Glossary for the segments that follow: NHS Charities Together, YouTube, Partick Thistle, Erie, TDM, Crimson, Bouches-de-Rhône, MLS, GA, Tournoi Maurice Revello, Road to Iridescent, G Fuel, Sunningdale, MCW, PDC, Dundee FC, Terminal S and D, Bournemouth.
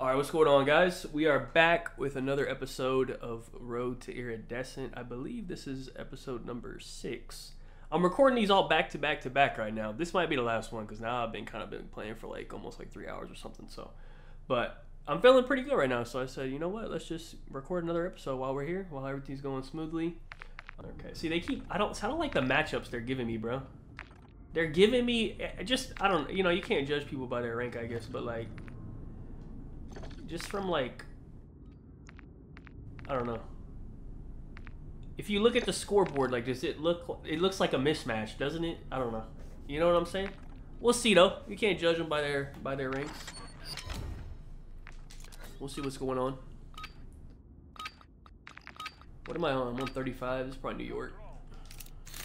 All right, what's going on, guys? We are back with another episode of Road to Iridescent. I believe this is episode number 6. I'm recording these all back to back to back right now. This might be the last one because now I've been kind of playing for like almost like 3 hours or something. So, but I'm feeling pretty good right now. So I said, you know what? Let's just record another episode while we're here, while everything's going smoothly. Okay. See, they keep. I don't like the matchups they're giving me, bro. They're giving me just. I don't. You know, you can't judge people by their rank, I guess. But like. Just from like, I don't know. If you look at the scoreboard, like, does it look? It looks like a mismatch, doesn't it? I don't know. You know what I'm saying? We'll see though. You can't judge them by their ranks. We'll see what's going on. What am I on? I'm on 135. It's probably New York.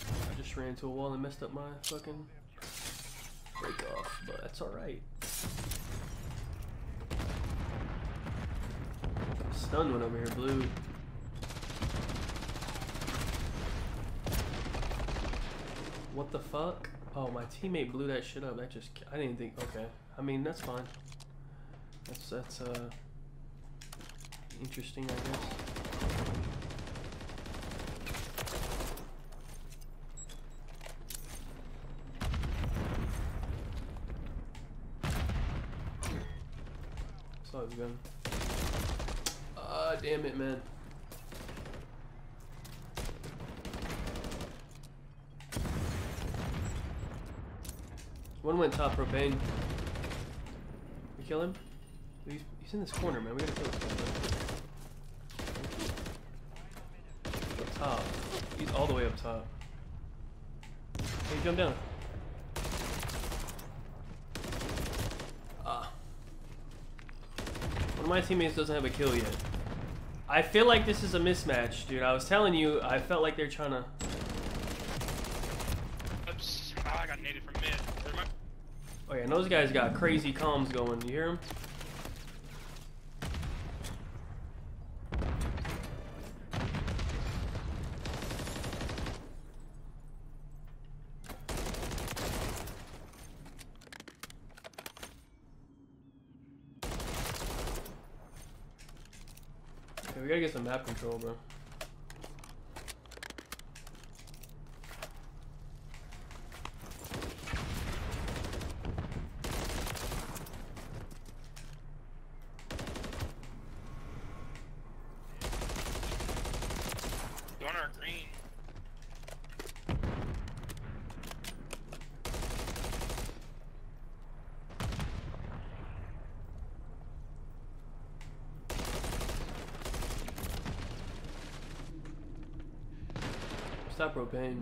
I just ran into a wall and messed up my fucking break off, but that's all right. Stunned one over here, blue. What the fuck? Oh, my teammate blew that shit up. That just, I didn't think, okay. I mean, that's fine. That's interesting, I guess. Saw his gun. Damn it, man. One went top propane. We kill him? He's in this corner, man. We gotta kill this guy. Up top. He's all the way up top. Hey, jump down. Ah. One of my teammates doesn't have a kill yet. I feel like this is a mismatch, dude. I was telling you, I felt like they're trying to. Oops. Oh, I got naded from mid. Oh yeah, and those guys got crazy comms going. You hear them? We gotta get some map control, bro. You're on our green. Stop propane.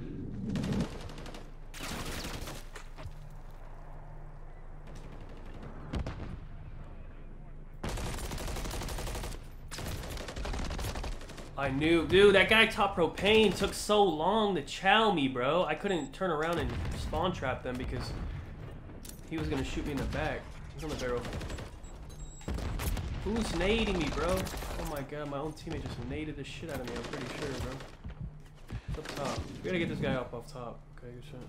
I knew, dude, that guy top propane took so long to chow me, bro. I couldn't turn around and spawn trap them because he was gonna shoot me in the back. He's on the barrel. Who's nading me, bro? Oh my god, my own teammate just naded the shit out of me, I'm pretty sure, bro. Up top. We gotta get this guy up off top. Okay, good shot.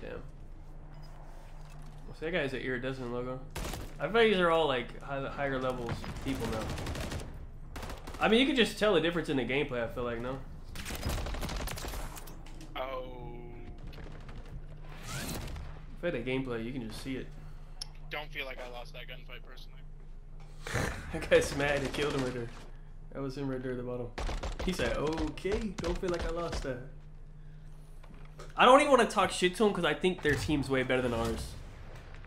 Damn. Well, see, that guy's an iridescent logo. I feel like these are all like higher levels people now. I mean, you can just tell the difference in the gameplay, I feel like, no? Play the gameplay, you can just see it. Don't feel like I lost that gunfight personally. That guy's mad and killed him right there. That was him right there at the bottom. He said, okay, don't feel like I lost that. I don't even want to talk shit to him because I think their team's way better than ours.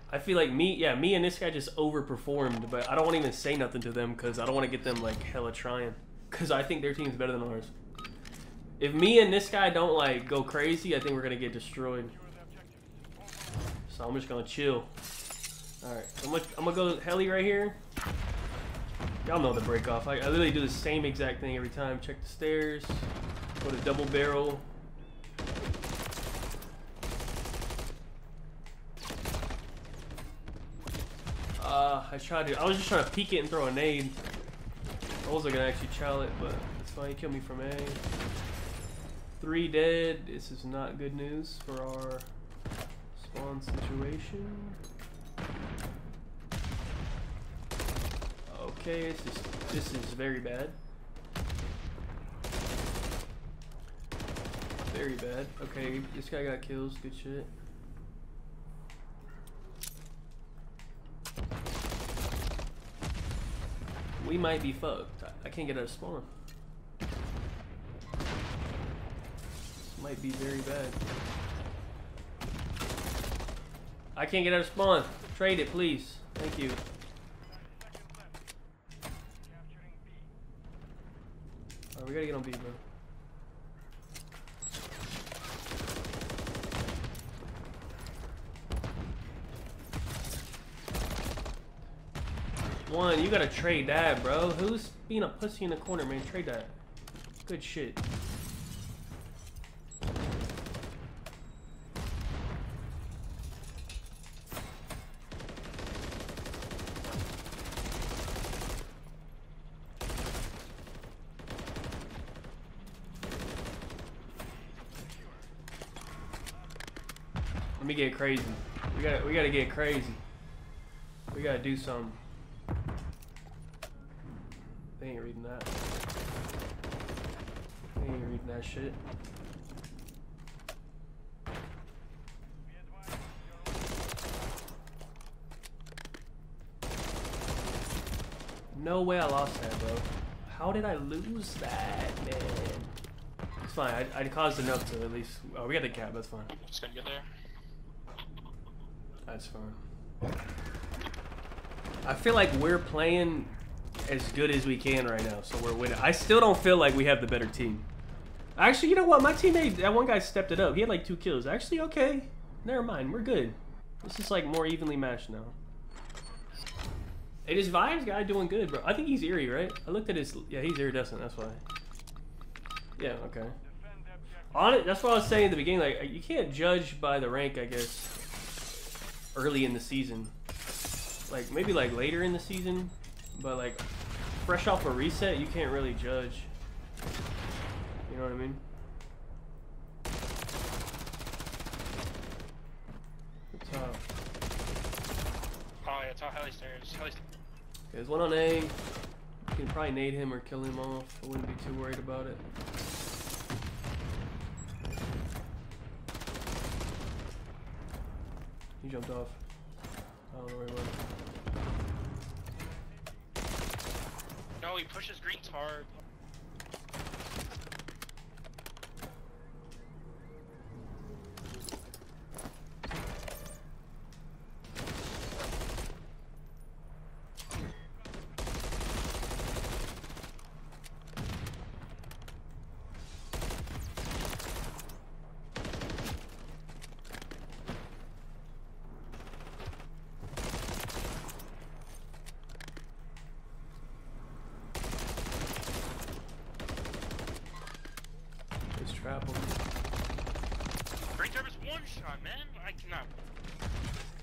I feel like me and this guy just overperformed, but I don't want to even say nothing to them because I don't want to get them like hella trying. Because I think their team's better than ours. If me and this guy don't like go crazy, I think we're going to get destroyed. So I'm just gonna chill. Alright, I'm gonna go heli right here. Y'all know the break off. I literally do the same exact thing every time. Check the stairs, go to double barrel. I was just trying to peek it and throw a nade. I was gonna actually chow it, but it's fine. He killed me from A. 3 dead. This is not good news for our spawn situation. Okay, this is very bad. Very bad. Okay, this guy got kills. Good shit. We might be fucked. I can't get out of spawn. This might be very bad. I can't get out of spawn. Trade it, please. Thank you. Alright, we gotta get on B, bro. One, you gotta trade that, bro. Who's being a pussy in the corner, man? Trade that. Good shit. Let me get crazy. We gotta get crazy. We gotta do something. They ain't reading that. They ain't reading that shit. No way I lost that, bro. How did I lose that, man? It's fine. I caused enough to at least. Oh, we got the cap. That's fine. Just gotta get there. That's fine. I feel like we're playing as good as we can right now, so we're winning. I still don't feel like we have the better team. Actually, you know what? My teammate, that one guy stepped it up. He had like 2 kills. Actually, okay. Never mind. We're good. This is like more evenly matched now. It is Vibes guy doing good, bro. I think he's Erie, right? I looked at his... Yeah, he's Iridescent. That's why. Yeah, okay. On it, that's what I was saying at the beginning. Like, you can't judge by the rank, I guess, early in the season. Like, maybe like later in the season... But like, fresh off a reset, you can't really judge. You know what I mean? Top. Oh yeah, top heli stairs. Heli stairs. Okay, there's one on A. You can probably nade him or kill him off. I wouldn't be too worried about it. He jumped off. I don't know where he went. Oh, he pushes greens hard.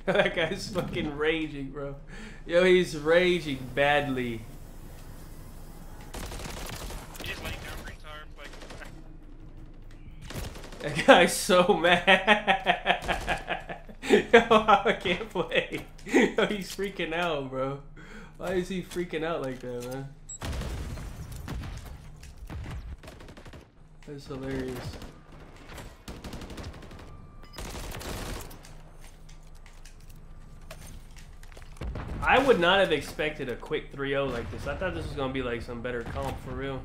That guy's fucking raging, bro. Yo, he's raging badly. That guy's so mad. Yo, I can't play. Yo, he's freaking out, bro. Why is he freaking out like that, man? That's hilarious. I would not have expected a quick 3-0 like this. I thought this was going to be like some better comp for real.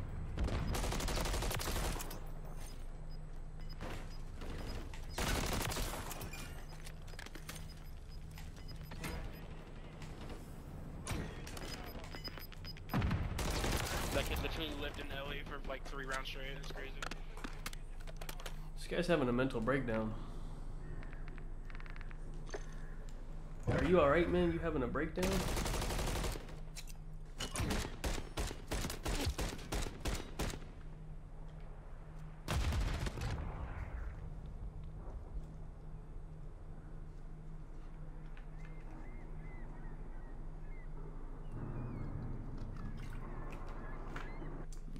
That kid literally lived in Erie for like 3 rounds straight. It's crazy. This guy's having a mental breakdown. Are you alright, man? You having a breakdown?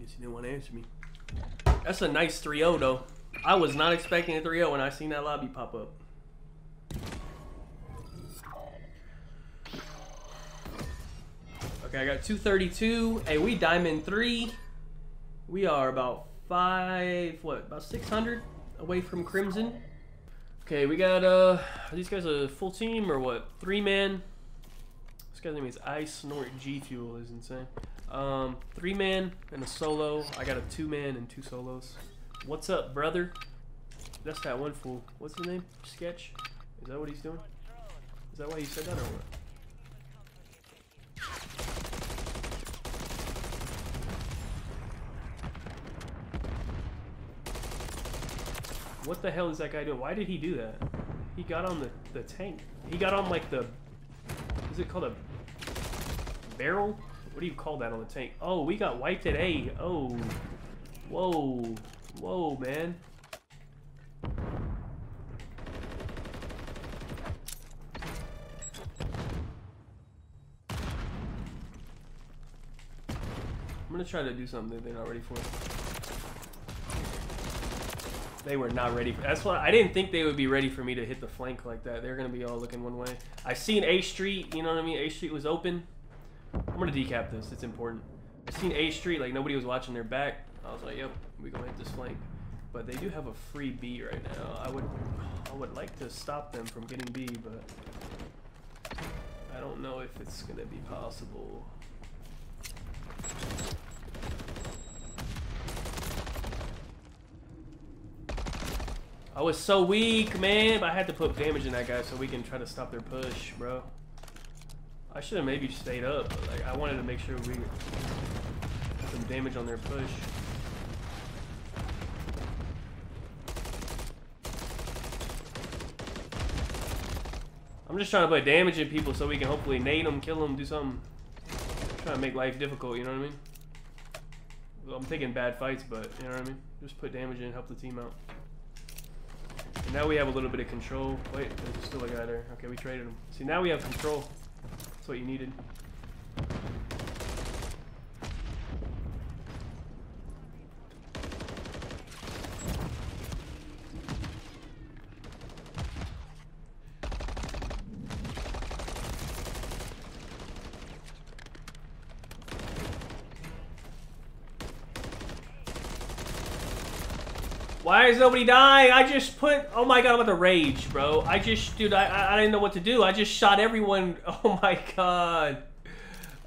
Bitch didn't want to answer me. That's a nice 3-0 though. I was not expecting a 3-0 when I seen that lobby pop up. Okay, I got 232. Hey, we diamond 3. We are about 600 away from Crimson. Okay, we got are these guys a full team or what? 3-man. This guy's name is I Snort G Fuel, is insane. 3-man and a solo. I got a 2-man and 2 solos. What's up, brother? That's that one fool. What's his name? Sketch? Is that what he's doing? Is that why you said that or what? What the hell is that guy doing? Why did he do that? He got on the tank. He got on like the... Is it called a... barrel? What do you call that on the tank? Oh, we got wiped at A. Oh. Whoa. Whoa, man. I'm gonna try to do something that they're not ready for. They were not ready. That's why I didn't think they would be ready for me to hit the flank like that. They're going to be all looking one way. I seen A Street. You know what I mean? A Street was open. I'm going to decap this. It's important. I seen A Street. Like, nobody was watching their back. I was like, yep, we're going to hit this flank. But they do have a free B right now. I would like to stop them from getting B, but I don't know if it's going to be possible. I was so weak, man, but I had to put damage in that guy so we can try to stop their push, bro. I should have maybe stayed up, but like, I wanted to make sure we put some damage on their push. I'm just trying to put damage in people so we can hopefully nade them, kill them, do something. I'm trying to make life difficult, you know what I mean? Well, I'm taking bad fights, but you know what I mean? Just put damage in, help the team out. And now we have a little bit of control. Wait, there's still a guy there. Okay, we traded him. See, now we have control. That's what you needed. Why is nobody dying? I just put... Oh my god, I'm about to rage, bro. I just... Dude, I didn't know what to do. I just shot everyone. Oh my god.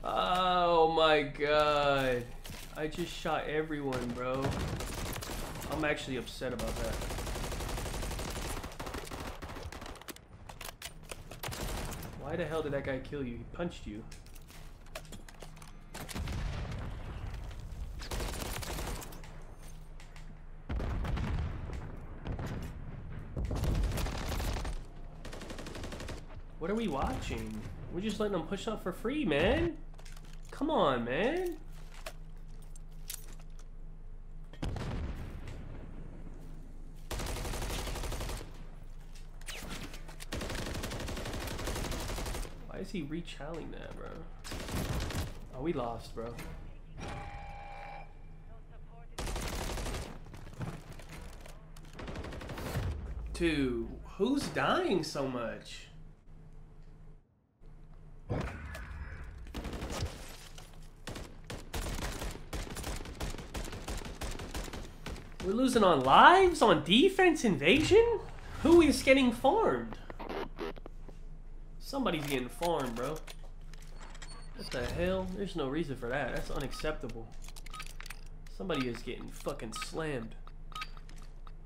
Oh my god. I just shot everyone, bro. I'm actually upset about that. Why the hell did that guy kill you? He punched you. What are we watching? We're just letting them push up for free, man. Come on, man. Why is he re-challenging that, bro? Oh, we lost, bro. Dude, who's dying so much? We're losing on lives, on defense invasion? Who is getting farmed? Somebody's getting farmed, bro. What the hell? There's no reason for that. That's unacceptable. Somebody is getting fucking slammed.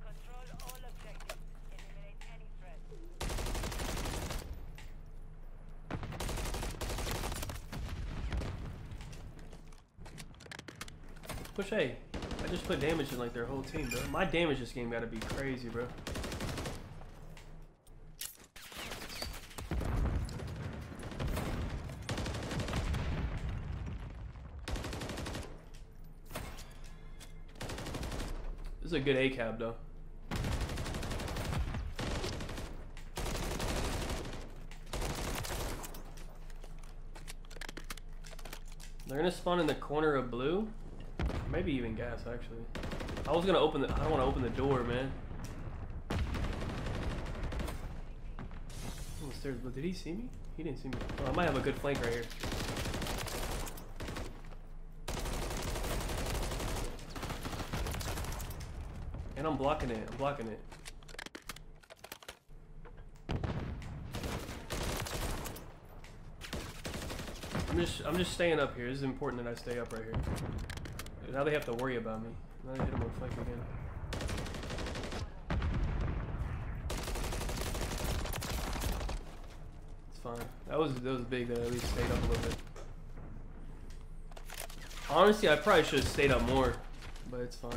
Control all objectives. Eliminate any threat. Push A. I just put damage in like their whole team, bro. My damage this game gotta be crazy, bro. This is a good A-cab, though. They're gonna spawn in the corner of blue. Maybe even gas, actually. I was gonna open the... I don't wanna open the door, man. On the stairs, but did he see me? He didn't see me. Oh, I might have a good flank right here. And I'm blocking it. I'm blocking it. I'm just staying up here. It's important that I stay up right here. Now they have to worry about me. Now they hit him on flank again. It's fine. That was big that I at least stayed up a little bit. Honestly, I probably should have stayed up more, but it's fine.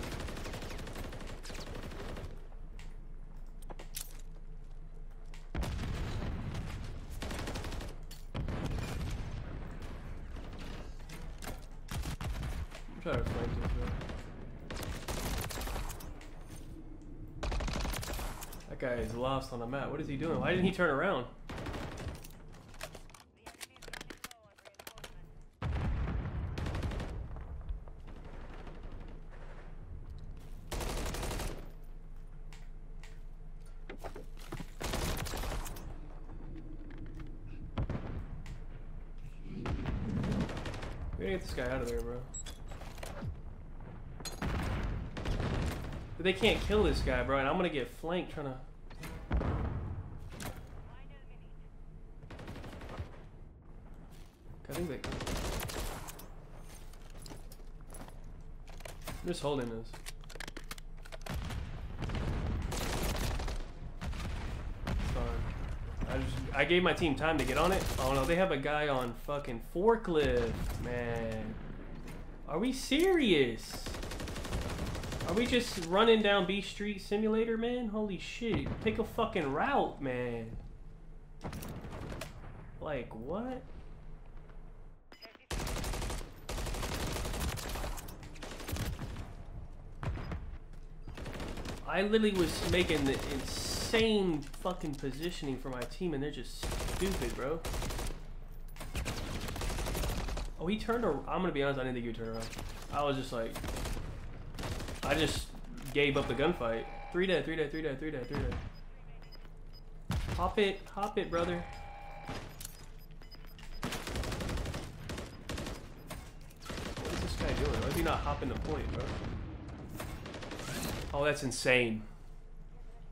That guy is lost on the map. What is he doing? Why didn't he turn around? We gotta get this guy out of there, bro. But they can't kill this guy, bro, and I'm gonna get flanked trying to... I think they... I'm just holding this. Sorry. I gave my team time to get on it. Oh no, they have a guy on fucking forklift, man. Are we serious? Are we just running down B Street Simulator, man? Holy shit. Pick a fucking route, man. Like, what? I literally was making the insane fucking positioning for my team, and they're just stupid, bro. Oh, he turned around. I'm gonna be honest, I didn't think he would turn around. I was just like... I just gave up the gunfight. 3 dead. Hop it, brother. What is this guy doing? Why is he not hopping the point, bro? Oh, that's insane.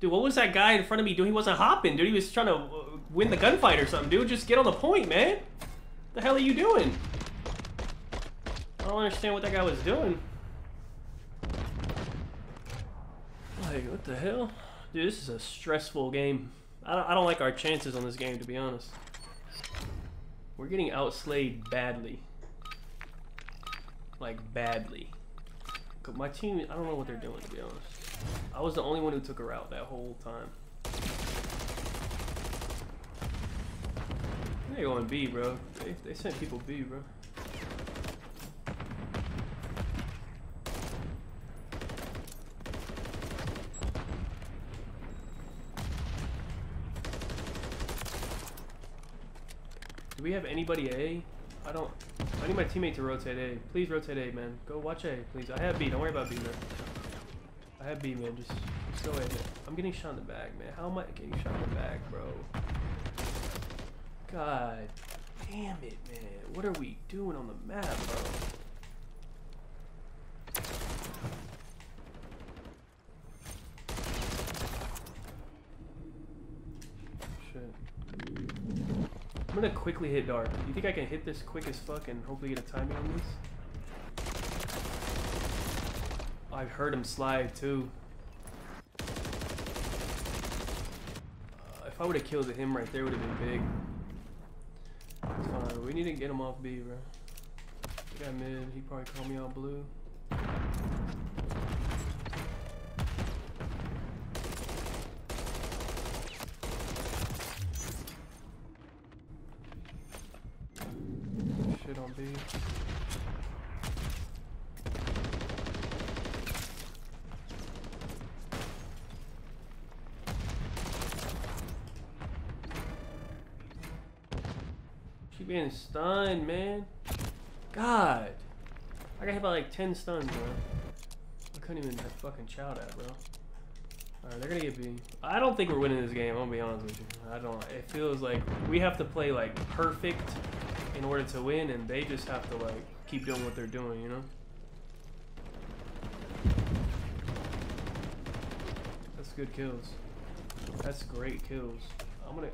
Dude, what was that guy in front of me doing? He wasn't hopping, dude. He was trying to win the gunfight or something, dude. Just get on the point, man. What the hell are you doing? I don't understand what that guy was doing. Like, what the hell? Dude, this is a stressful game. I don't like our chances on this game, to be honest. We're getting outslayed badly. Like, badly. My team, I don't know what they're doing, to be honest. I was the only one who took a route that whole time. They're going B, bro. They sent people B, bro. Do we have anybody A? I need my teammate to rotate A. Please rotate A, man. Go watch A, please. I have B. Don't worry about B, man. I have B, man. Just go A, man. I'm getting shot in the back, man. How am I getting shot in the back, bro? God damn it, man. What are we doing on the map, bro? I'm gonna quickly hit dark. You think I can hit this quick as fuck and hopefully get a timing on this? Oh, I've heard him slide too. If I would have killed him right there, would have been big. It's fine. We need to get him off B, bro. We got mid. He probably called me out blue. She being stunned, man. God, I I got hit by like 10 stuns, bro. I couldn't even fucking shout at, bro. Alright, they're gonna get beat. I don't think we're winning this game, I'm gonna be honest with you. I don't. It feels like we have to play like perfect in order to win, and they just have to like keep doing what they're doing, you know? That's good kills. That's great kills. I'm gonna...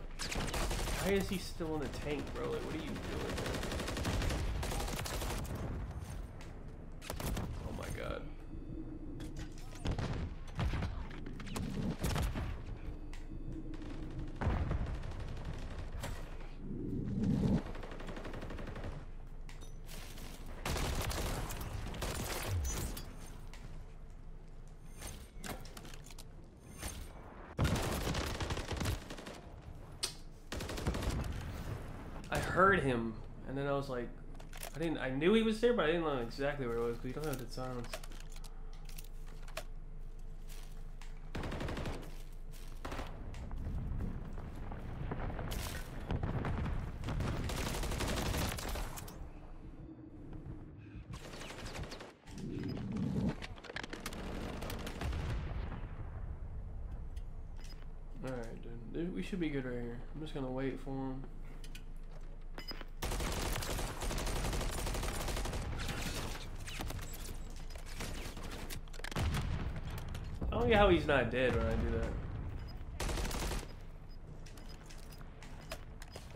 Why is he still in the tank, bro? Like, what are you doing? Oh my god. Heard him, and then I was like, I knew he was there, but I didn't know exactly where it was, because you don't have the sounds. Alright, dude. We should be good right here. I'm just gonna wait for him. I don't get how he's not dead when I do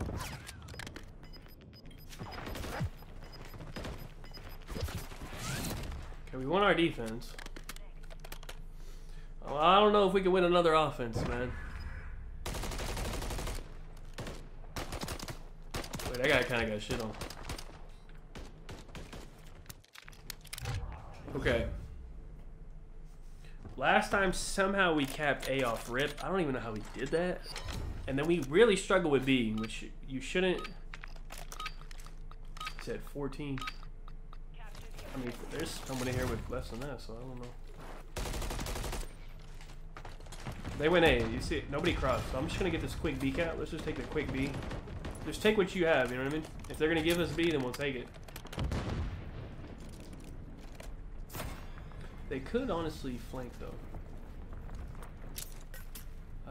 that. Okay, we won our defense. I don't know if we can win another offense, man. Wait, that guy kind of got shit on. Okay. Last time, somehow we capped A off rip. I don't even know how we did that. And then we really struggled with B, which you shouldn't. I said 14. I mean, there's someone in here with less than that, so I don't know. They went A. You see, nobody crossed. So I'm just going to get this quick B cap. Let's just take the quick B. Just take what you have, you know what I mean? If they're going to give us B, then we'll take it. They could honestly flank though.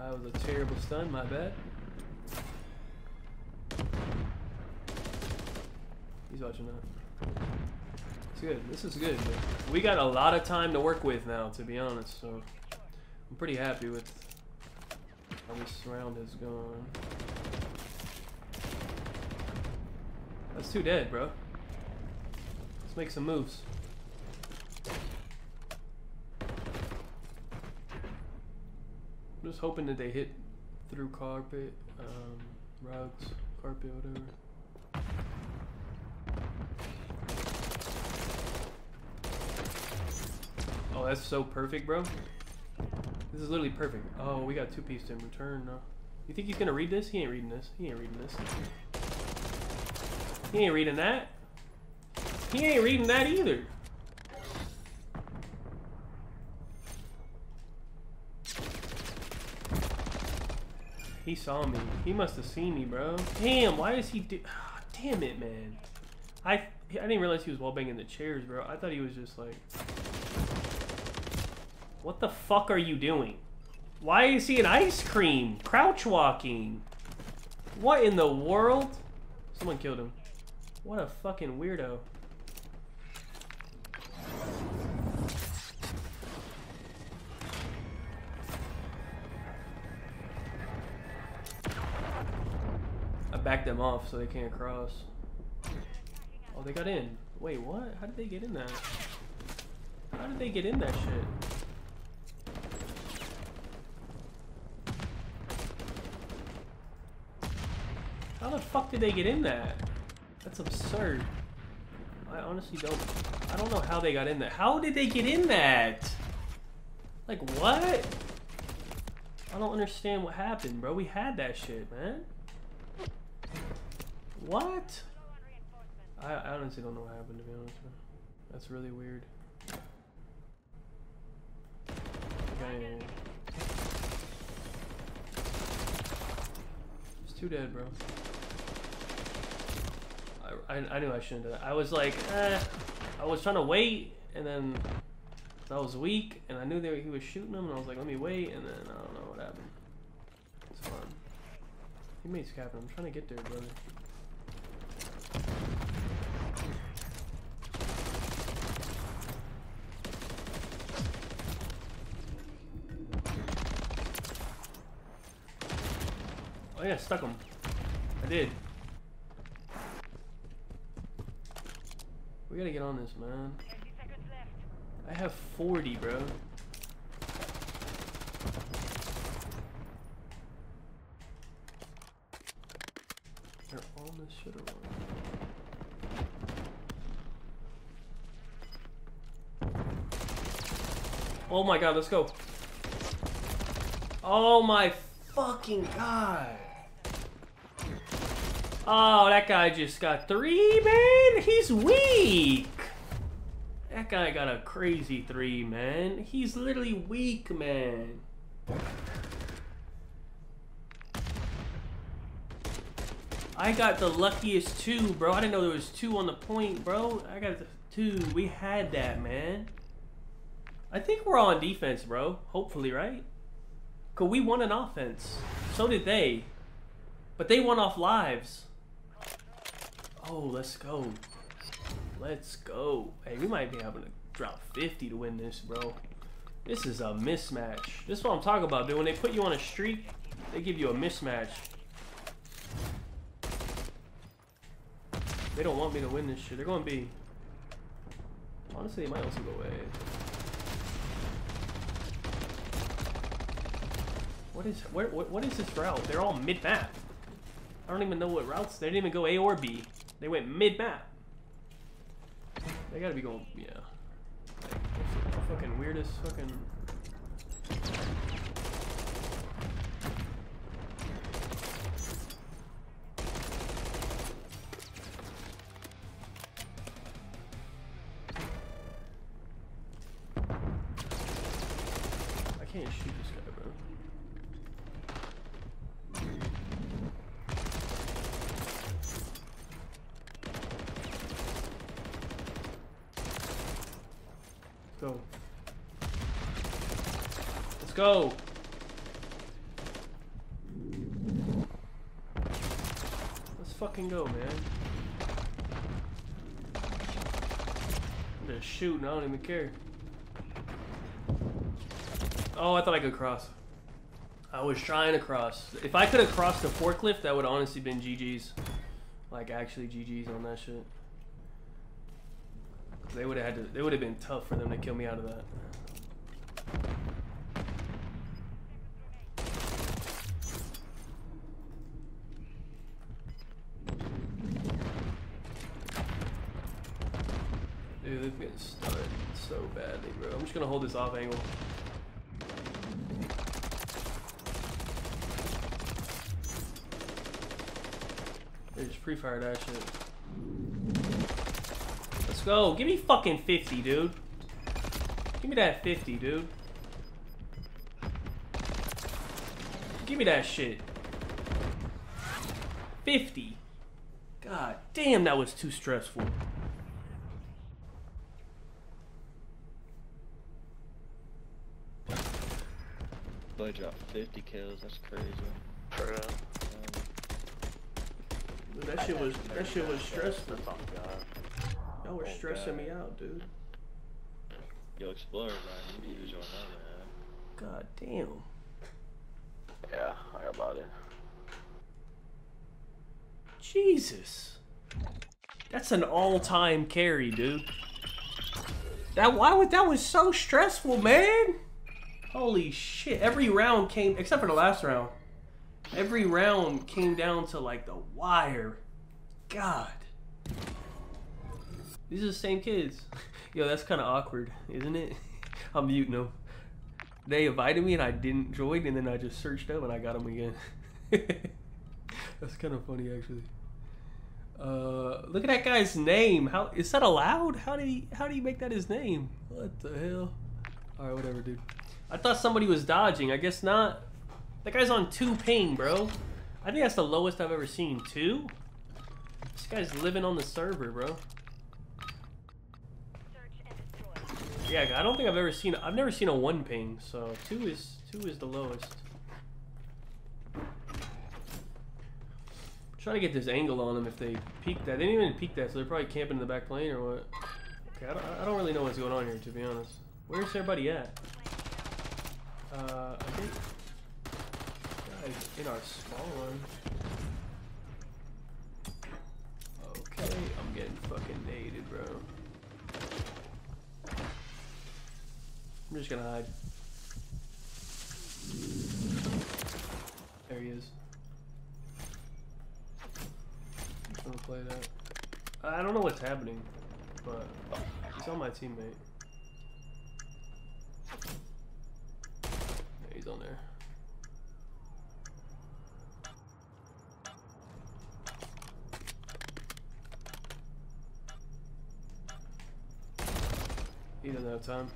I was a terrible stun, my bad. He's watching that. It's good. This is good. Man. We got a lot of time to work with now, to be honest. So I'm pretty happy with how this round has gone. That's too dead, bro. Let's make some moves. I'm just hoping that they hit through carpet, rugs, carpet, whatever. Oh, that's so perfect, bro. This is literally perfect. Oh, we got two-piece in return. No. You think he's gonna read this? He ain't reading this. He ain't reading this. He ain't reading that. He ain't reading that either. He saw me. He must have seen me, bro. Damn, why is he do... Oh, damn it, man. I didn't realize he was wall-banging the chairs, bro. I thought he was just like... What the fuck are you doing? Why is he an ice cream? Crouch walking. What in the world? Someone killed him. What a fucking weirdo. Back them off so they can't cross. Oh, they got in. Wait, what? How did they get in that? How did they get in that shit? How the fuck did they get in that? That's absurd. I honestly don't... I don't know how they got in that. How did they get in that? Like, what? I don't understand what happened, bro. We had that shit, man. What? I honestly don't know what happened, to be honest with you. That's really weird. Dang. It's too dead, bro. I knew I shouldn't do that. I was like, I was trying to wait, and then I was weak, and I knew that he was shooting him, and I was like, let me wait, and then I don't know what happened. It's fine. Teammates capping. I'm trying to get there, brother. Oh yeah, stuck him. I did. We gotta get on this, man. I have 40, bro. They're on this shit around. Oh my god, let's go. Oh my fucking god. Oh, that guy just got 3, man. He's weak. That guy got a crazy 3, man. He's literally weak, man. I got the luckiest 2, bro. I didn't know there was 2 on the point, bro. I got the 2. We had that, man. I think we're on defense, bro. Hopefully, right? Because we won an offense. So did they. But they won off lives. Oh, let's go. Let's go. Hey, we might be having to drop 50 to win this, bro. This is a mismatch. This is what I'm talking about, dude. When they put you on a streak, they give you a mismatch. They don't want me to win this shit. They're going to be... Honestly, they might also go away. What is this route? They're all mid-map. I don't even know what routes. They didn't even go A or B. They went mid-map. They gotta be going, yeah. Like, the fucking weirdest fucking... I can't shoot this guy, bro. Go. Let's go. Let's fucking go, man. I'm just shooting. I don't even care. Oh, I thought I could cross. I was trying to cross. If I could have crossed the forklift, that would honestly been GG's. Like actually GG's on that shit. They would have had to. It would have been tough for them to kill me out of that. Dude, they're getting stunned so badly, bro. I'm just gonna hold this off angle. They just pre-fired that shit. Let's go. Give me fucking 50, dude. Give me that 50, dude. Give me that shit. 50. God damn, that was too stressful. Boy dropped 50 kills. That's crazy. For real. Dude, that shit was stressful. Oh, God. Y'all were stressing me out, dude. Yo, Explorer, man. You need to join that, man. God damn. Yeah, I got about it. Jesus. That's an all-time carry, dude. That was so stressful, man. Holy shit. Every round came, except for the last round. Every round came down to like the wire. God. These are the same kids. Yo, that's kind of awkward, isn't it? I'm muting them. They invited me and I didn't join, and then I just searched them and I got them again. That's kind of funny, actually. Look at that guy's name. How is that allowed? How do you make that his name? What the hell? All right, whatever, dude. I thought somebody was dodging. I guess not. That guy's on 2 ping, bro. I think that's the lowest I've ever seen. 2? This guy's living on the server, bro. Yeah, I don't think I've never seen a 1 ping, so 2 is the lowest. I'm trying to get this angle on them if they peek that. They didn't even peek that, so they're probably camping in the back plane or what? Okay, I don't really know what's going on here, to be honest. Where's everybody at? I think guys in our spawn. Okay, I'm getting fucking naded, bro. I'm just gonna hide. There he is. I'm gonna play that. I don't know what's happening, but he's on my teammate. Yeah, he's on there. He doesn't have time.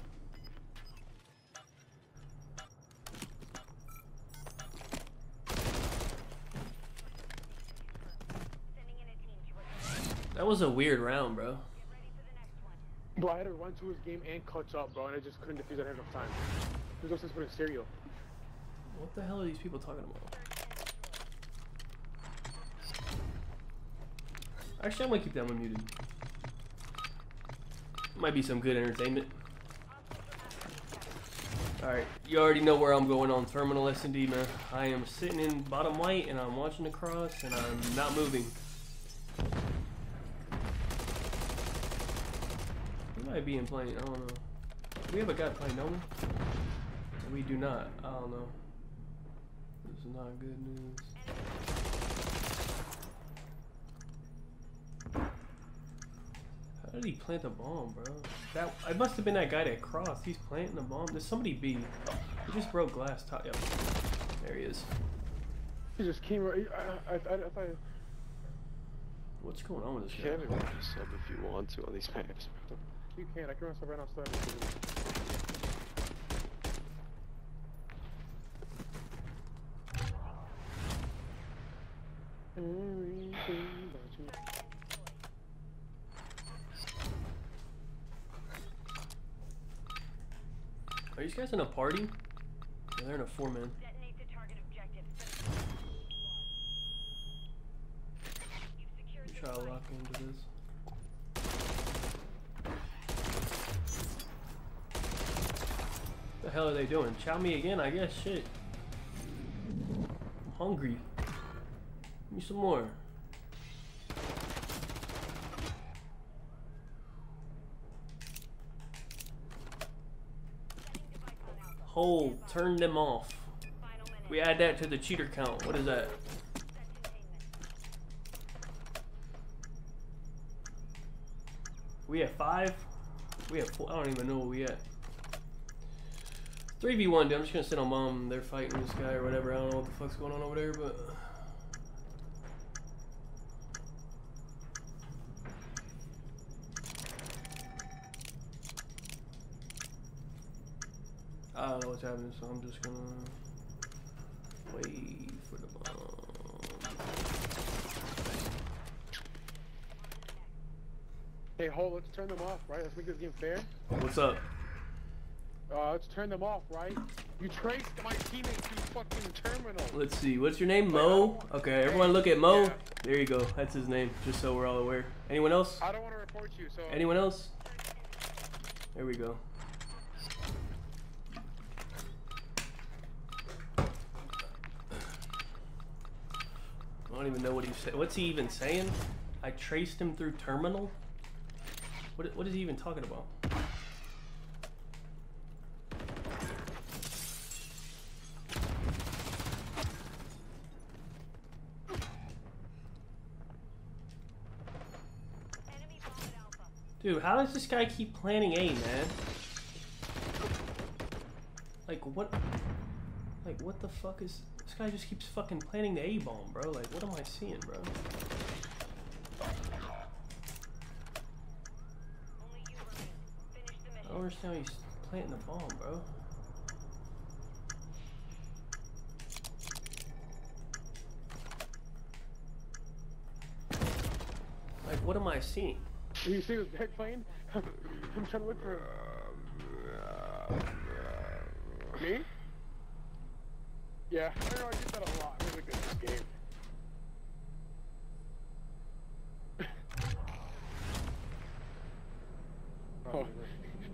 That was a weird round, bro. Bro, I had to run to his game and clutch up, bro, and I just couldn't defuse. I didn't have enough time. There's no sense putting stereo. What the hell are these people talking about? Actually, I'm gonna keep that one muted. Might be some good entertainment. Alright, you already know where I'm going on Terminal S and D, man. I am sitting in bottom right, and I'm watching the cross, and I'm not moving. Might be in plane, I don't know. Do we have a guy playing, don't we? We do not, I don't know. This is not good news. How did he plant a bomb, bro? That I must have been that guy that crossed. He's planting the bomb. There's somebody B. He just broke glass top. Yep. There he is. He just came right. I thought. What's going on with this guy? You can everyone sub if you want to on these maps. You can, I can run sub right outside. Everything about you. Are these guys in a party? Yeah, they're in a 4-man. Try to lock into this. What the hell are they doing? Chow me again, I guess. Shit. I'm hungry. Give me some more. Hold. Turn them off. We add that to the cheater count. What is that? We have 5. We have 4. I don't even know what we at. 3v1, dude. I'm just gonna sit on bomb. They're fighting this guy or whatever. I don't know what the fuck's going on over there, but I don't know what's happening, so I'm just gonna wait for the bomb. Hey, hold, let's turn them off, right? Let's make this game fair. What's up? Let's turn them off, right? You traced my teammate to fucking terminal. Let's see, what's your name? Mo? Okay, everyone look at Mo. Yeah. There you go, that's his name, just so we're all aware. Anyone else? I don't want to report you, so... Anyone else? There we go. I don't even know what he's saying. What's he even saying? I traced him through terminal? What is he even talking about? Dude, how does this guy keep planning A, man? Like what the fuck is this guy just keeps fucking planning the A bomb, bro? Like what am I seeing, bro? I don't understand how he's planting the bomb, bro. Like, what am I seeing? Do you see his back plane? I'm trying to look for it. Me? Yeah, I know I did that a lot. Really good at this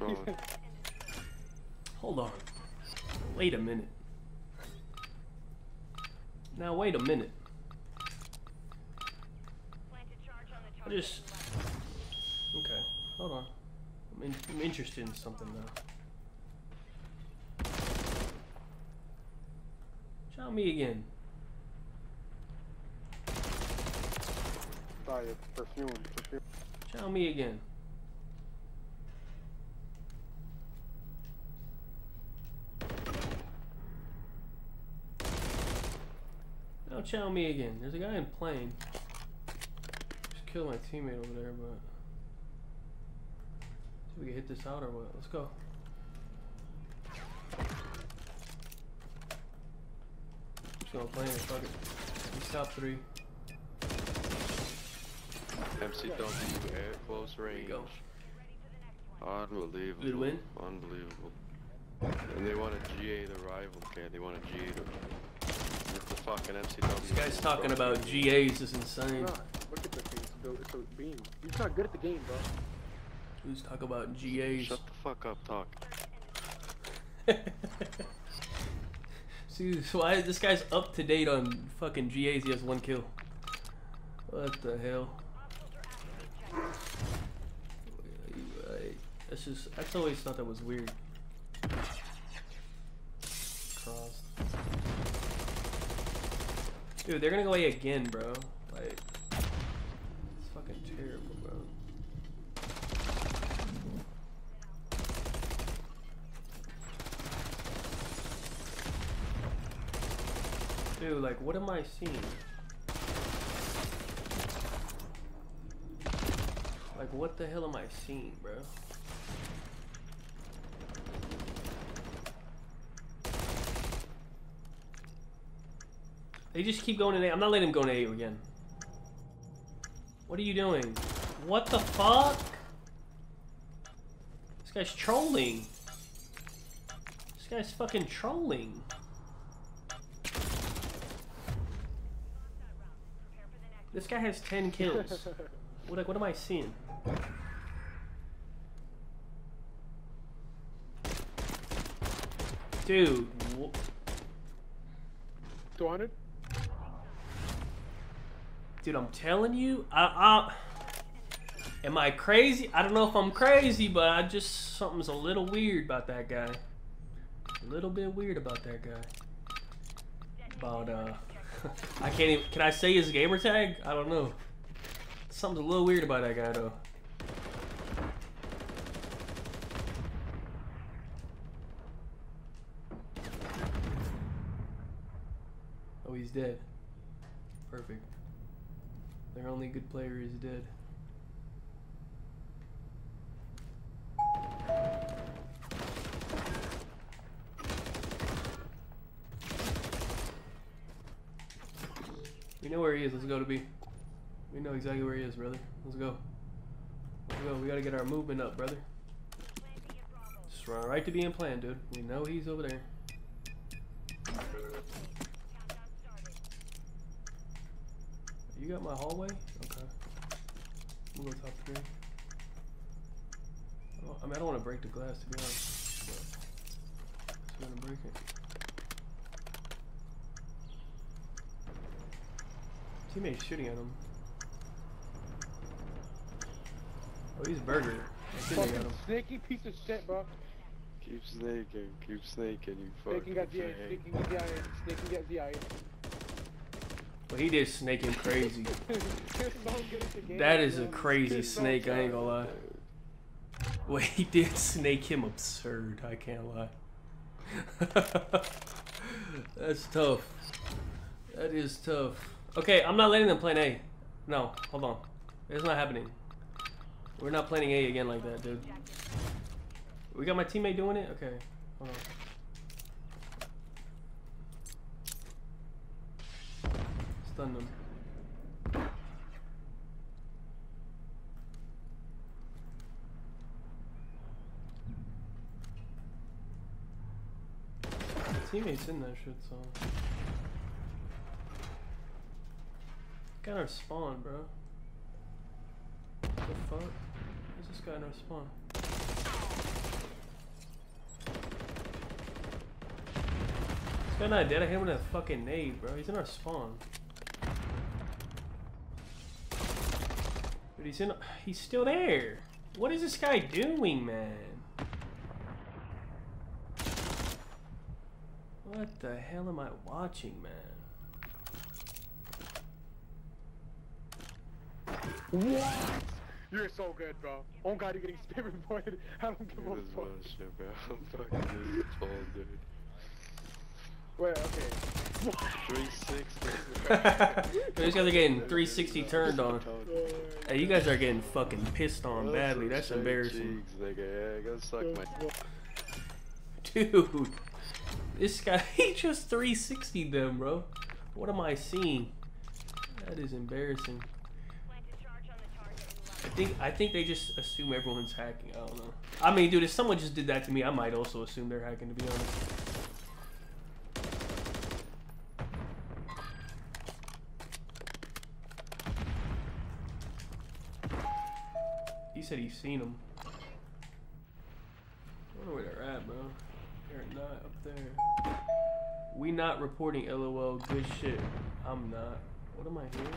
game. Oh. Hold on. Wait a minute. Now wait a minute. I just... Okay, hold on. I'm interested in something now. Try me again. Sorry, it's perfume. Try me again. Channel me again. There's a guy in plane. Just killed my teammate over there, but see if we can hit this out or what. Let's go. I'm just gonna plane it. Fuck it. He's top 3. MCW at close range. There you go. Unbelievable. Good win. Unbelievable. And they want a GA the rival, okay? They want a GA the rival. The fucking MCW. This guy's talking about GAs is insane. Look at the thing, it's a beam. He's not good at the game, bro. Who's talking about GAs? Shut the fuck up, talk. See, so this guy's up to date on fucking GAs. He has 1 kill. What the hell? That's just. I always thought that was weird. Crossed. Dude, they're gonna go A again, bro. Like, it's fucking terrible, bro. Dude, like, what am I seeing? Like, what the hell am I seeing, bro? They just keep going to A. I'm not letting him go to A again. What are you doing? What the fuck? This guy's trolling. This guy's fucking trolling. This guy has 10 kills. What, like, what am I seeing? Dude. 200? Dude, I'm telling you, am I crazy? I don't know if I'm crazy, but I just, something's a little weird about that guy. A little bit weird about that guy. About, I can't even, can I say his gamer tag? I don't know. Something's a little weird about that guy, though. Oh, he's dead. Perfect. Their only good player is dead. We know where he is. Let's go to B. We know exactly where he is, brother. Let's go. Let's go. We gotta get our movement up, brother. Just run right to B and plan, dude. We know he's over there. You got my hallway? Okay. We'll go top 3. I mean, I don't want to break the glass, to be honest. But just going to break it. Teammate's shooting at him. Oh, he's burger. Fucking sneaky piece of shit, bro. Keep snaking, you fucking thing. Snaking got GA, snaking got GA. But he did snaking crazy. That is a crazy snake, I ain't gonna lie. Well, he did snake him absurd, I can't lie. That's tough. That is tough. Okay, I'm not letting them play A. No, hold on. It's not happening. We're not playing A again like that, dude. We got my teammate doing it? Okay, hold on. Stun them. teammates in that shit, so. Guy never spawned, bro. What the fuck? Why's this guy never spawned? This guy not dead. I hit him with that fucking nade, bro. He's in our spawn. Dude, he's still there. What is this guy doing, man? What the hell am I watching, man? What? You're so good, bro. Oh god, you're getting spirit reported. I don't give a fuck. Shit, bro. I'm fucking just told, dude. Wait, okay. 360. These guys are getting 360 turned on. Hey, you guys are getting fucking pissed on badly. That's embarrassing. Dude, this guy, he just 360'd them, bro. What am I seeing? That is embarrassing. I think they just assume everyone's hacking. I don't know. I mean, dude, if someone just did that to me, I might also assume they're hacking, to be honest. He said he's seen them. I wonder where they're at, bro. They're not up there. We not reporting, LOL. Good shit. I'm not. What am I hearing?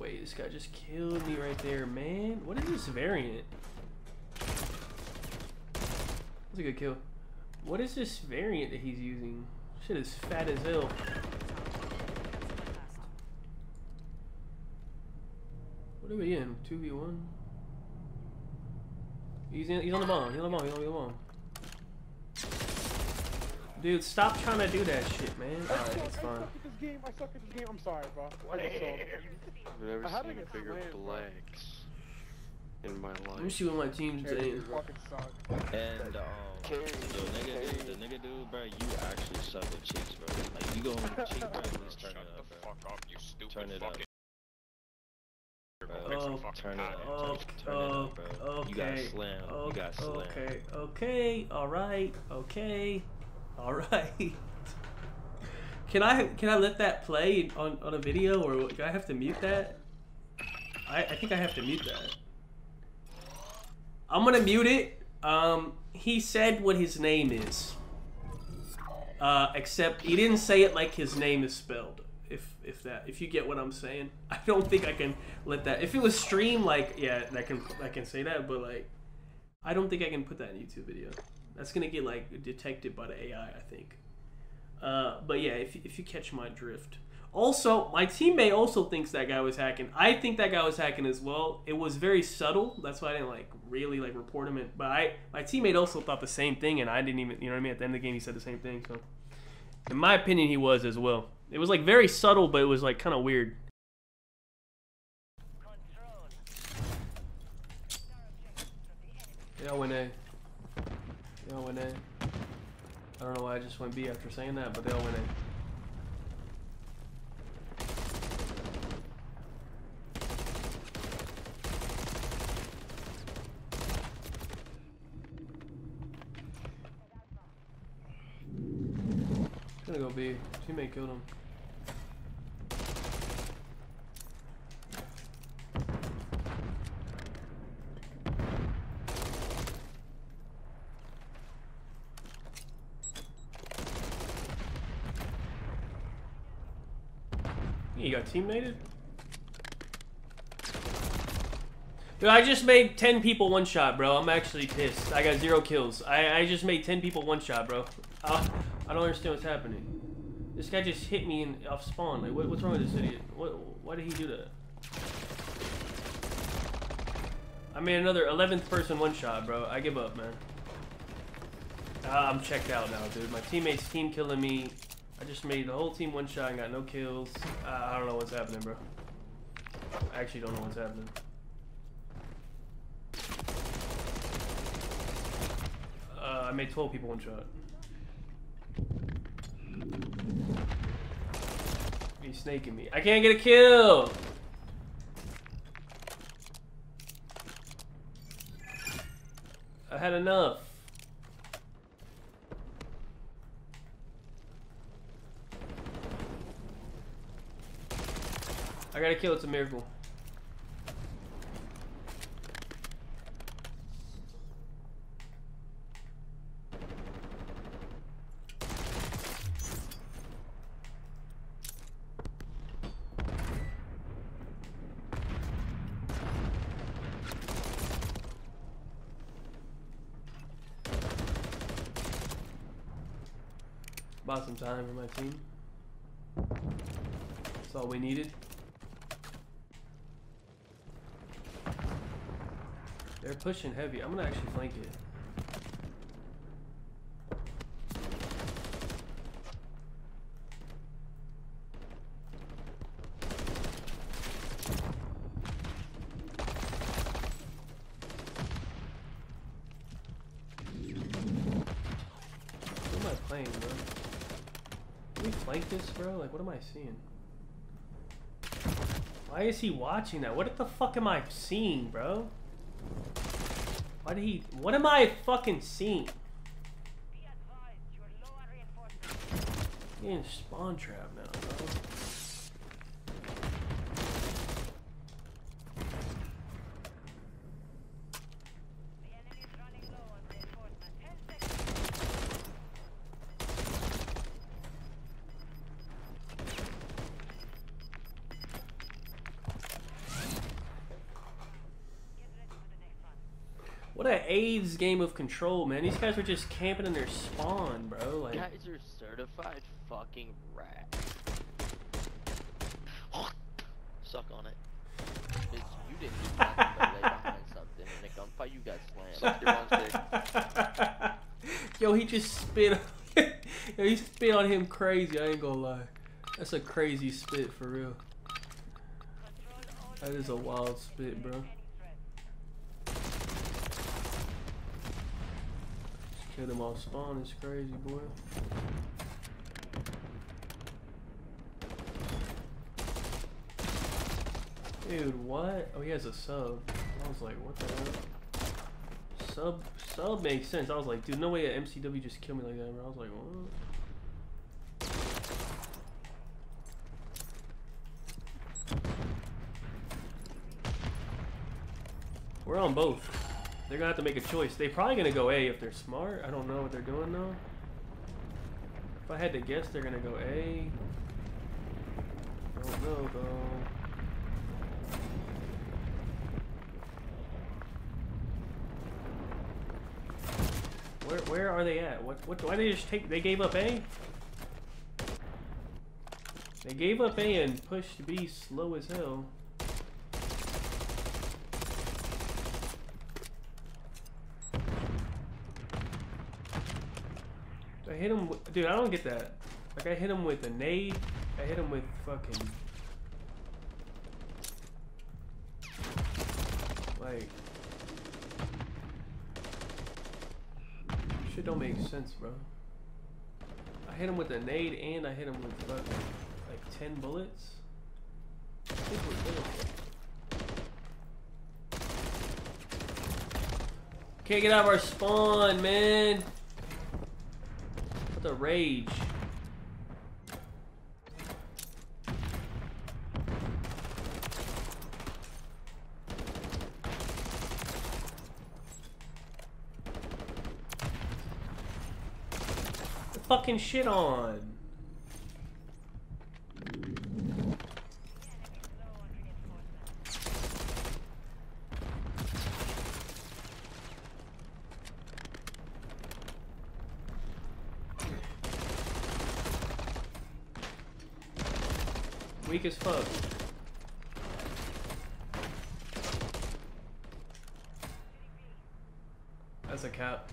Wait, this guy just killed me right there, man. What is this variant? That's a good kill. What is this variant that he's using? Shit is fat as hell. What are we in? 2v1? He's on the bomb. He's on the bomb. Dude, stop trying to do that shit, man. Alright, it's fine. I suck at this game. I'm sorry, bro. I get so. I've never seen a bigger blanks in my life. I'm shooting my team's today. And, the nigga dude, bro, you actually suck with cheeks, bro. Like, you go home with cheeks, bro, at least turn it up, bro. Shut the fuck up, you stupid fucking. Turn it up. Turn it up, bro. You got slammed. You got slammed. Okay. All right. Can I let that play on a video, or do I have to mute that? I think I have to mute that. I'm gonna mute it. He said what his name is. Except he didn't say it like his name is spelled. If you get what I'm saying, I don't think I can let that. If it was stream, like, yeah, I can say that, but like, I don't think I can put that in a YouTube video. That's gonna get like detected by the AI, I think. But yeah, if you catch my drift. Also, my teammate also thinks that guy was hacking. I think that guy was hacking as well. It was very subtle. That's why I didn't like really like report him. But my teammate also thought the same thing, and I didn't even, you know what I mean. At the end of the game, he said the same thing. So, in my opinion, he was as well. It was like very subtle, but it was like kind of weird. Yeah, I went A. Yeah, I went A. I don't know why I just went B after saying that, but they all went A. I'm gonna go B. Teammate killed him. You got teammated? Dude, I just made 10 people one shot, bro. I'm actually pissed. I got 0 kills. I just made 10 people one shot, bro. I don't understand what's happening. This guy just hit me and off spawn. Like, what's wrong with this idiot? Why did he do that? I made another 11th person one shot, bro. I give up, man. I'm checked out now, dude. My teammates team killing me. I just made the whole team one shot and got no kills. I don't know what's happening, bro. I actually don't know what's happening. I made 12 people one shot. He's snaking me. I can't get a kill! I've had enough. I gotta kill, it's a miracle. Bought some time for my team. That's all we needed. They're pushing heavy. I'm gonna actually flank it. What am I playing, bro? Can we flank this, bro? Like, what am I seeing? Why is he watching that? What the fuck am I seeing, bro? Why did he? What am I fucking seeing? Getting spawn trap now, bro. What an AIDS game of control, man. These guys were just camping in their spawn, bro. Like, guys are certified fucking rats. Suck on it. Bitch, you didn't even lay behind something and a gunfight, you got slammed. Yo, he just spit. Yo, he spit on him crazy, I ain't gonna lie. That's a crazy spit, for real. That is a wild spit, bro. Kill them all spawn is crazy, boy. Dude, what? Oh, he has a sub. I was like, what the hell? Sub makes sense. I was like, dude, no way an MCW just killed me like that, bro. I was like, what? We're on both. They're gonna have to make a choice. They're probably gonna go A if they're smart. I don't know what they're doing though. If I had to guess, they're gonna go A. I don't know though. Where are they at? What? Why did they just take? They gave up A. They gave up A and pushed B slow as hell. I hit him with, dude, I don't get that. Like, I hit him with a nade. I hit him with fucking, like, shit don't make sense, bro. I hit him with a nade and I hit him with fucking, like, 10 bullets. I think we're good. Can't get out of our spawn, man. The rage. The fucking shit on. Weak as fuck. That's a cap.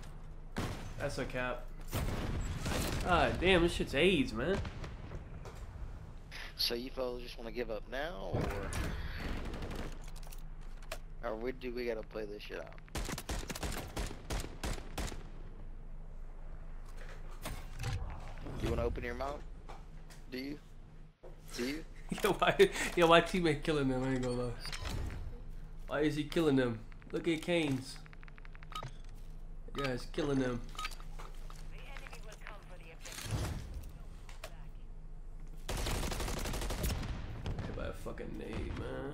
That's a cap. Ah, damn, this shit's AIDS, man. So you fellas just want to give up now, or do we gotta play this shit out? You wanna open your mouth? Do you? Do you? Yo, my teammate killing them, I ain't gonna lie. Why is he killing them? Look at Canes. That guy's killing them. Hit by a fucking nade, man.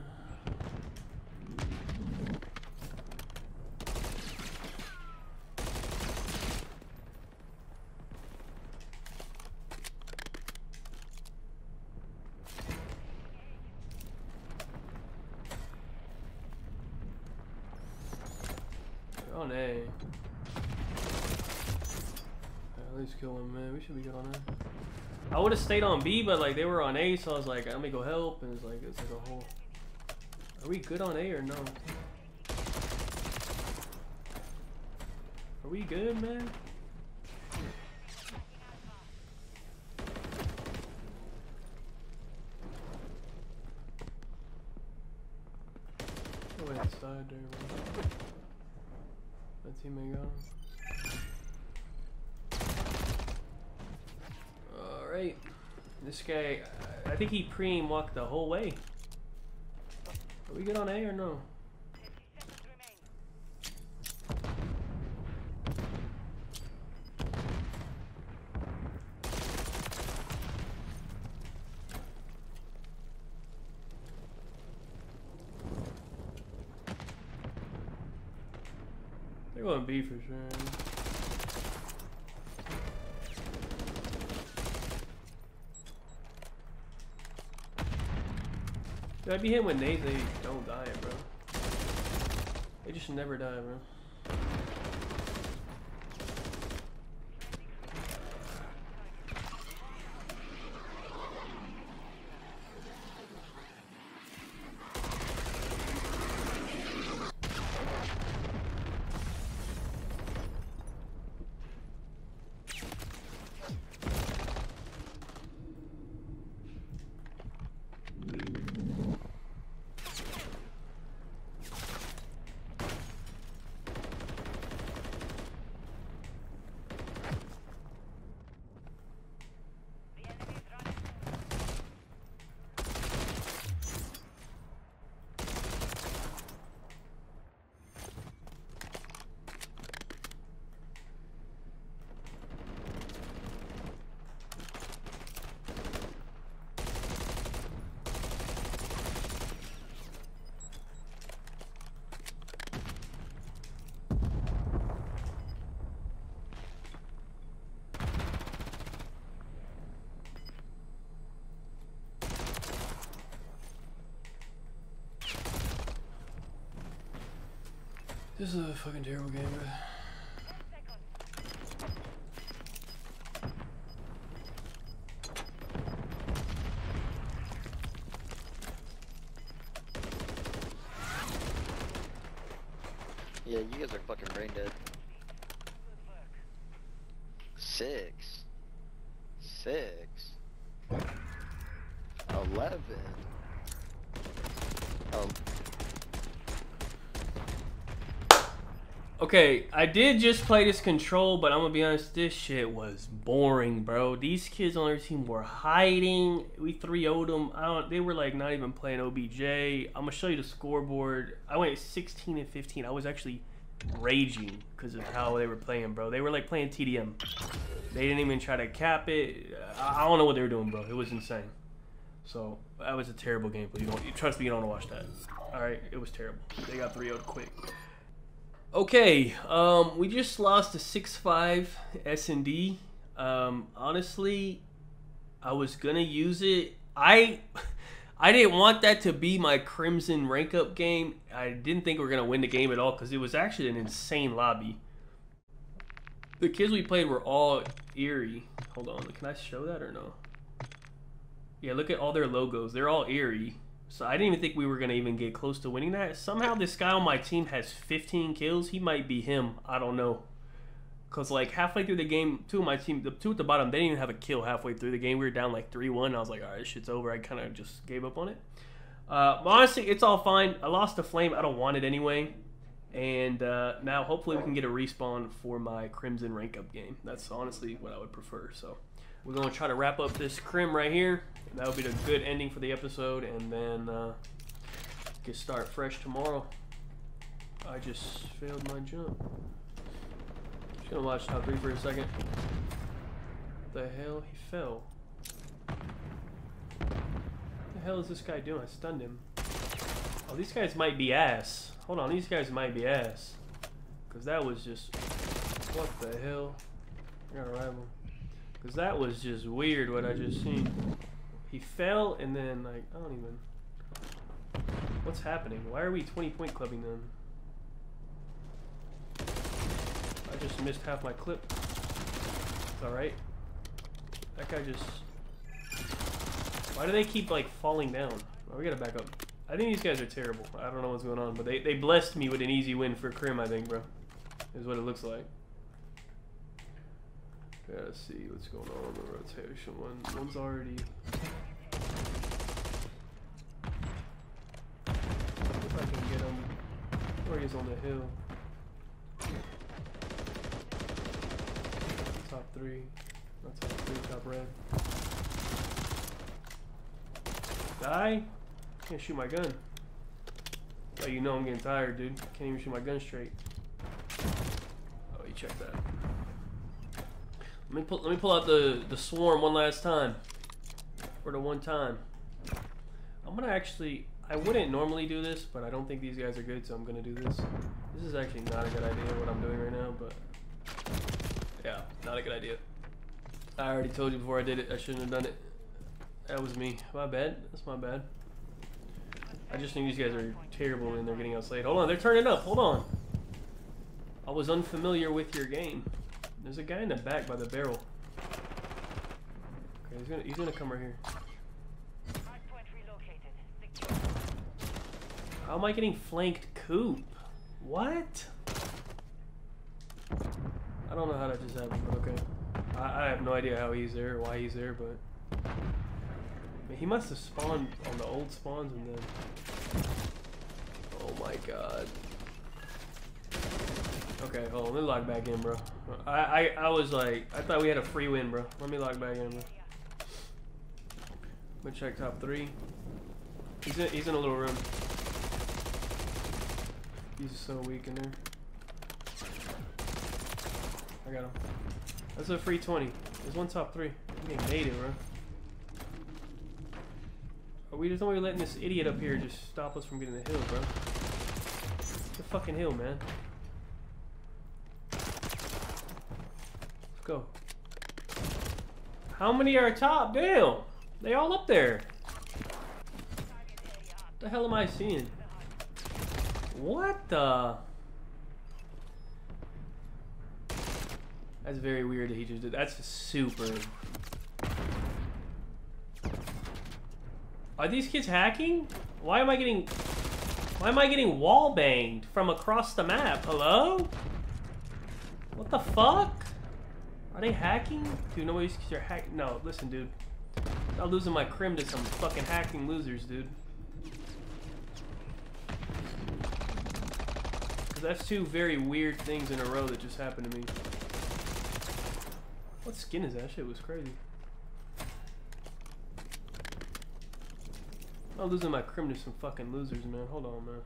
On A. Alright, at least kill him, man. We should be good on A. I would have stayed on B, but like they were on A, so I was like, let me go help. And it's like a whole. Are we good on A or no? Are we good, man? Oh, wait, it's died there, man. My teammate got him. Alright. This guy, I think he pre-aim walked the whole way. Are we good on A or no? They're going to B for sure. Dude, I'd be hitting with nades, they don't die, bro. They just never die, bro. This is a fucking terrible game, bro. Yeah, you guys are fucking brain dead. 6, 6, 11. Oh. Okay, I did just play this control, but I'm gonna be honest, this shit was boring, bro. These kids on their team were hiding. We 3-0'd them. They were like not even playing OBJ. I'm gonna show you the scoreboard. I went 16 and 15. I was actually raging because of how they were playing, bro. They were like playing TDM. They didn't even try to cap it. I don't know what they were doing, bro. It was insane. So that was a terrible gameplay. Trust me, you don't wanna watch that. All right, it was terrible. They got 3-0'd quick. Okay, we just lost a 6-5 S&D. Honestly, I was gonna use it. I didn't want that to be my Crimson rank up game. I didn't think we were gonna win the game at all because it was actually an insane lobby. The kids we played were all Erie. Hold on, can I show that or no? Yeah, look at all their logos. They're all Erie. So I didn't even think we were going to even get close to winning that. Somehow this guy on my team has 15 kills. He might be him. I don't know. Because like halfway through the game, two of my team, the two at the bottom, they didn't even have a kill halfway through the game. We were down like 3-1. I was like, all right, this shit's over. I kind of just gave up on it. Honestly, it's all fine. I lost the flame. I don't want it anyway. And now hopefully we can get a respawn for my Crimson rank up game. That's honestly what I would prefer. So we're going to try to wrap up this crim right here. That would be the good ending for the episode, and then get start fresh tomorrow. I just failed my jump. Just gonna watch top three for a second. What the hell? He fell. What the hell is this guy doing? I stunned him. Oh, these guys might be ass. Hold on, these guys might be ass. Because that was just... What the hell? I gotta rival him. Because that was just weird what I just seen. He fell and then, like, I don't even... What's happening? Why are we 20-point clubbing them? I just missed half my clip. It's alright. That guy just... Why do they keep, like, falling down? Oh, we gotta back up. I think these guys are terrible. I don't know what's going on, but they blessed me with an easy win for Crim, I think, bro. Is what it looks like. Gotta see what's going on in the rotation. One's already... If I can get him... Or he's on the hill. Top three. Not top three, top red. Die? Can't shoot my gun. Oh, you know I'm getting tired, dude. Can't even shoot my gun straight. Oh, you checked that. Let me pull out the swarm one last time. For the one time. I'm gonna actually... I wouldn't normally do this, but I don't think these guys are good, so I'm gonna do this. This is actually not a good idea what I'm doing right now, but... Yeah, not a good idea. I already told you before I did it, I shouldn't have done it. That was me. My bad. That's my bad. I just think these guys are terrible and they're getting outslayed. Hold on, they're turning up. Hold on. I was unfamiliar with your game. There's a guy in the back by the barrel. Okay, he's gonna come right here. How am I getting flanked, Coop? What? I don't know how that just happened, but okay. I have no idea how he's there or why he's there, but man, he must have spawned on the old spawns and then... Oh my god. Okay, hold on, let me log back in, bro. I was like, I thought we had a free win, bro. Let me log back in, bro. I'm gonna check top three. He's in a little room. He's so weak in there. I got him. That's a free 20. There's one top three. I'm getting baited, bro. Are we just only letting this idiot up here just stop us from getting the hill, bro? It's a fucking hill, man. Let's go. How many are top? Damn! They all up there. What the hell am I seeing? What the? That's very weird that he just did. That's super. Are these kids hacking? Why am I getting wall banged from across the map? Hello? What the fuck? Are they hacking? Dude, nobody's you're hacking. No, listen, dude. I'm not losing my crim to some fucking hacking losers, dude. Cause that's two very weird things in a row that just happened to me. What skin is that? That shit was crazy. I'm losing my crim to some fucking losers, man. Hold on, man.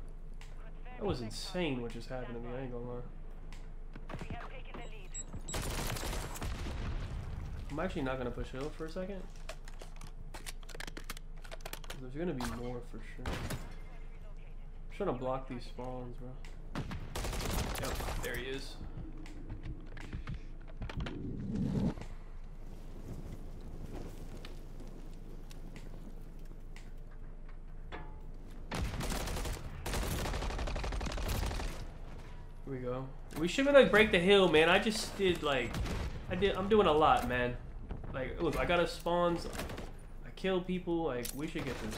That was insane what just happened to me. I ain't gonna lie. I'm actually not gonna push hill for a second. There's gonna be more for sure. I'm trying to block these spawns, bro. Yep, there he is. We should be like break the hill, man. I just did like I'm doing a lot, man. Like look, I got us spawns, I kill people, like we should get this.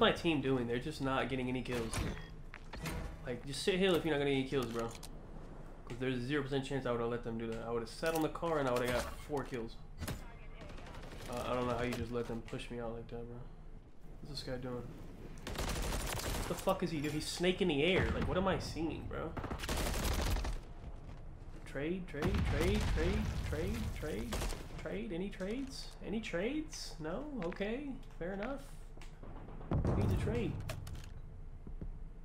My team doing? They're just not getting any kills. Like, just sit hill if you're not getting any kills, bro. Because there's a 0% chance I would have let them do that. I would have sat on the car and I would have got 4 kills. I don't know how you just let them push me out like that, bro. What's this guy doing? What the fuck is he doing? He's snaking the air. Like, what am I seeing, bro? Trade, trade, trade, trade, trade, trade, trade. Any trades? Any trades? No? Okay. Fair enough. Who needs a trade?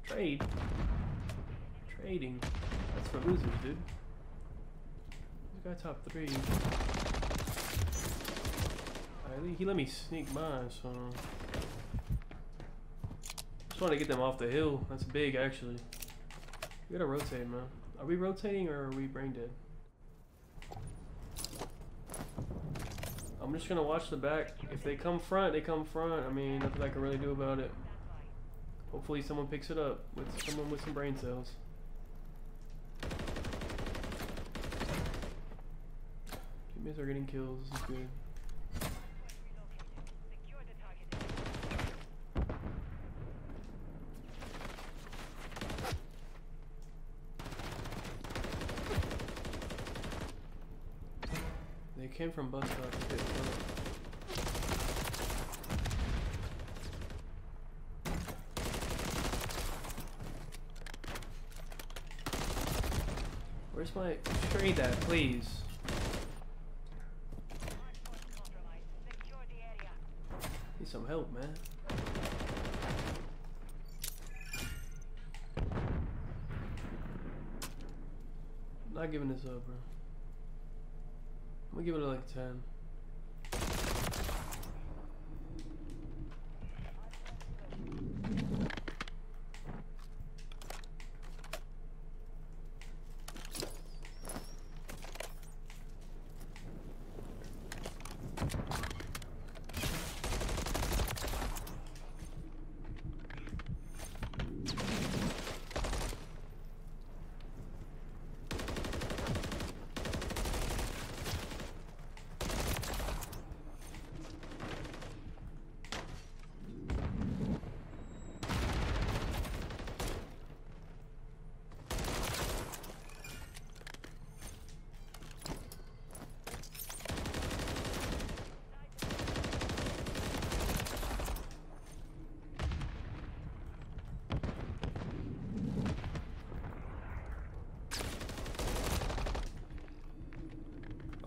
Trade? Trading. That's for losers, dude. We got top three. Alright, he let me sneak mine, so... Just want to get them off the hill. That's big, actually. We gotta rotate, man. Are we rotating or are we brain dead? I'm just gonna watch the back. If they come front, they come front. I mean, nothing I can really do about it. Hopefully someone picks it up. With someone with some brain cells. Teammates are getting kills. This is good. Came from bus stop. Where's my trade at, please? Need some help, man. I'm not giving this up, bro. I'm gonna give it like 10.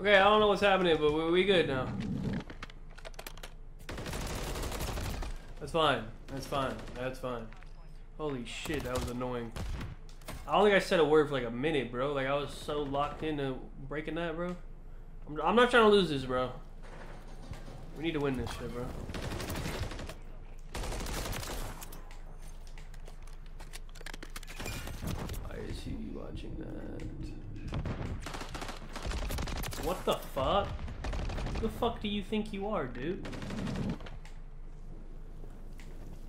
Okay, I don't know what's happening, but we good now. That's fine. That's fine. That's fine. Holy shit, that was annoying. I don't think I said a word for like a minute, bro. Like, I was so locked into breaking that, bro. I'm not trying to lose this, bro. We need to win this shit, bro. Why is he watching that? What the fuck? Who the fuck do you think you are, dude?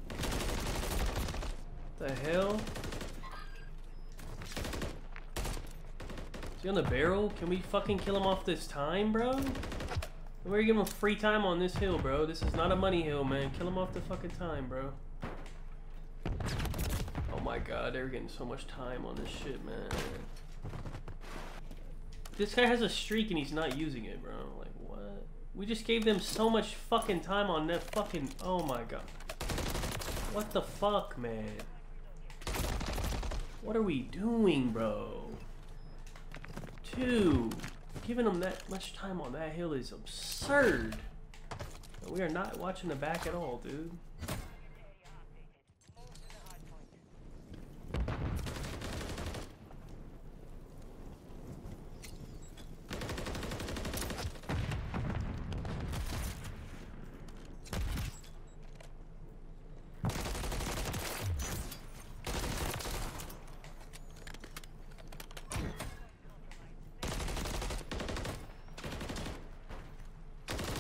What the hell? Is he on the barrel? Can we fucking kill him off this time, bro? We're giving him free time on this hill, bro. This is not a money hill, man. Kill him off the fucking time, bro. Oh my god, they're getting so much time on this shit, man. This guy has a streak and he's not using it, bro. Like, what? We just gave them so much fucking time on that fucking... Oh my god. What the fuck, man? What are we doing, bro? Two. Giving them that much time on that hill is absurd. We are not watching the back at all, dude.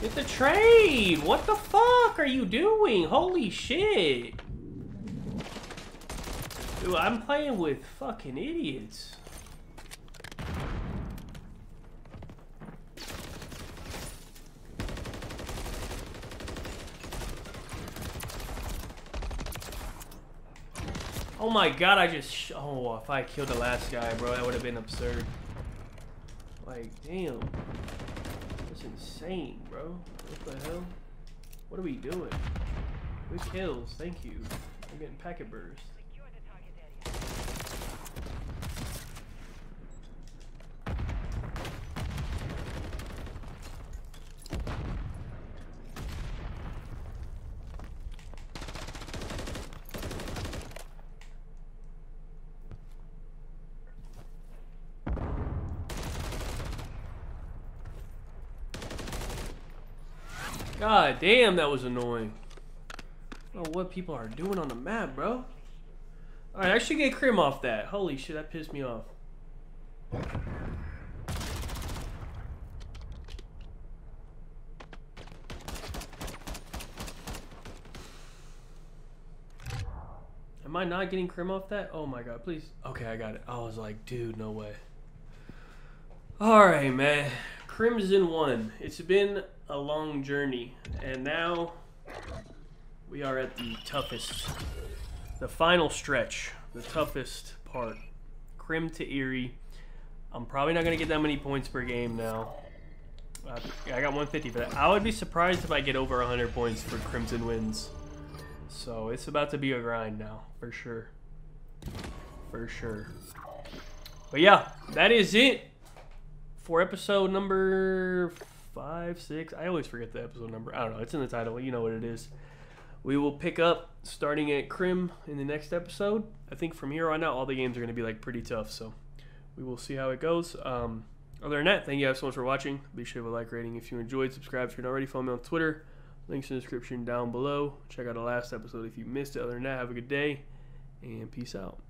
Get the trade! What the fuck are you doing? Holy shit! Dude, I'm playing with fucking idiots. Oh my god, I just... Oh, if I killed the last guy, bro, that would have been absurd. Like, damn. Insane, bro. What the hell? What are we doing? Good kills, thank you. We're getting packet burst. God damn, that was annoying. I don't know what people are doing on the map, bro. Alright, I should get Crim off that. Holy shit, that pissed me off. Am I not getting Crim off that? Oh my god, please. Okay, I got it. I was like, dude, no way. Alright, man. Crimson won. It's been a long journey, and now we are at the toughest, the final stretch, the toughest part. Crim to Erie. I'm probably not gonna get that many points per game now. I got 150 for that. I would be surprised if I get over 100 points for Crimson wins. So it's about to be a grind now, for sure, for sure. But yeah, that is it for episode number 5, 6. I always forget the episode number. I don't know. It's in the title. You know what it is. We will pick up starting at Crim in the next episode. I think from here on out, all the games are going to be like pretty tough. So we will see how it goes. Other than that, thank you guys so much for watching. Be sure to like rating if you enjoyed. Subscribe if you're not already. Follow me on Twitter. Links in the description down below. Check out the last episode if you missed it. Other than that, have a good day and peace out.